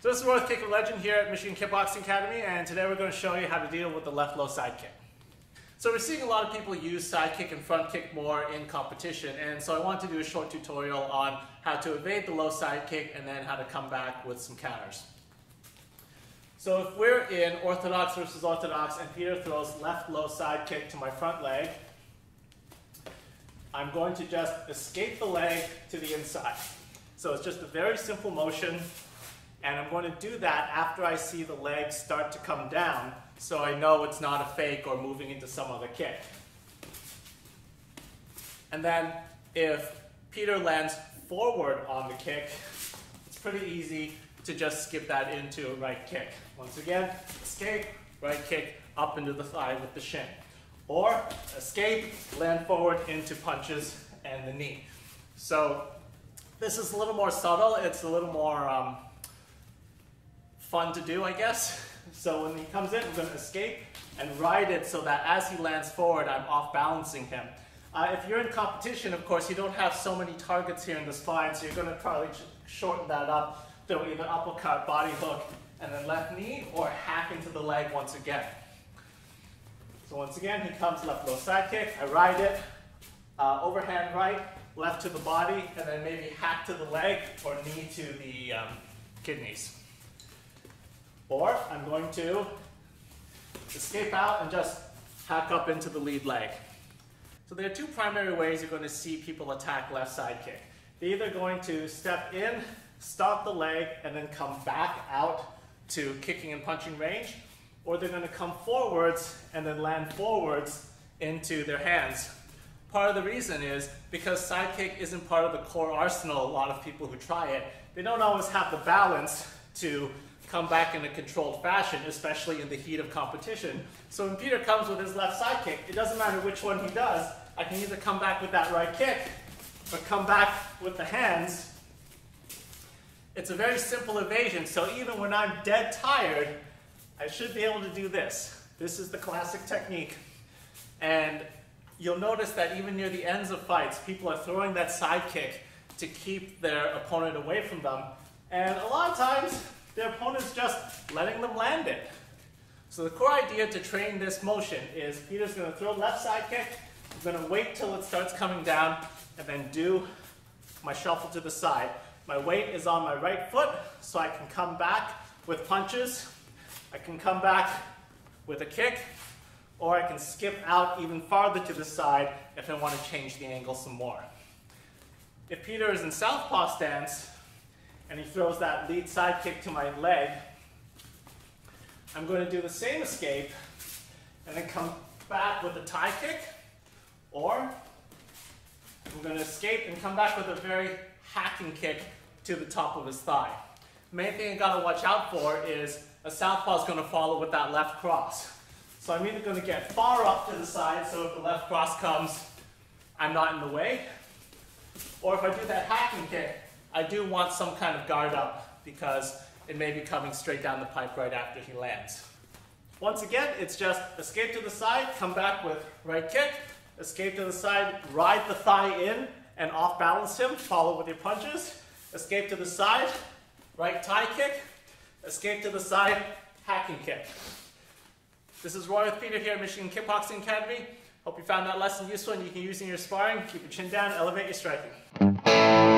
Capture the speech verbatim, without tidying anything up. So this is Roy, Kick of Legend here at Michigan Kickboxing Academy, and today we're going to show you how to deal with the left low side kick. So we're seeing a lot of people use side kick and front kick more in competition, and so I wanted to do a short tutorial on how to evade the low side kick and then how to come back with some counters. So if we're in orthodox versus orthodox and Peter throws left low side kick to my front leg, I'm going to just escape the leg to the inside. So it's just a very simple motion, and I'm going to do that after I see the leg start to come down so I know it's not a fake or moving into some other kick. And then if Peter lands forward on the kick, it's pretty easy to just skip that into a right kick. Once again, escape, right kick, up into the thigh with the shin. Or escape, land forward into punches and the knee. So this is a little more subtle, it's a little more um, fun to do, I guess. So when he comes in, I'm going to escape and ride it so that as he lands forward, I'm off balancing him. Uh, if you're in competition, of course, you don't have so many targets here in the spine, so you're going to probably shorten that up, throw either uppercut, body hook, and then left knee, or hack into the leg once again. So once again, he comes left low side kick, I ride it, uh, overhand right, left to the body, and then maybe hack to the leg or knee to the um, kidneys. Or I'm going to escape out and just hack up into the lead leg. So there are two primary ways you're going to see people attack left side kick. They're either going to step in, stop the leg, and then come back out to kicking and punching range, or they're going to come forwards and then land forwards into their hands. Part of the reason is because side kick isn't part of the core arsenal. A lot of people who try it, they don't always have the balance to come back in a controlled fashion, especially in the heat of competition. So when Peter comes with his left side kick, it doesn't matter which one he does, I can either come back with that right kick or come back with the hands. It's a very simple evasion, so even when I'm dead tired, I should be able to do this. This is the classic technique. And you'll notice that even near the ends of fights, people are throwing that side kick to keep their opponent away from them. And a lot of times, their opponent's just letting them land it. So the core idea to train this motion is Peter's going to throw left side kick, I'm going to wait till it starts coming down, and then do my shuffle to the side. My weight is on my right foot, so I can come back with punches, I can come back with a kick, or I can skip out even farther to the side if I want to change the angle some more. If Peter is in southpaw stance and he throws that lead side kick to my leg, I'm going to do the same escape and then come back with a tie kick, or I'm going to escape and come back with a very hacking kick to the top of his thigh. The main thing you got to watch out for is a southpaw is going to follow with that left cross. So I'm either going to get far up to the side, so if the left cross comes, I'm not in the way. Or if I do that hacking kick, I do want some kind of guard up because it may be coming straight down the pipe right after he lands. Once again, it's just escape to the side, come back with right kick, escape to the side, ride the thigh in and off balance him, follow with your punches, escape to the side, right tie kick, escape to the side, hacking kick. This is Roy with Peter here at Michigan Kickboxing Academy. Hope you found that lesson useful and you can use it in your sparring. Keep your chin down, elevate your striking.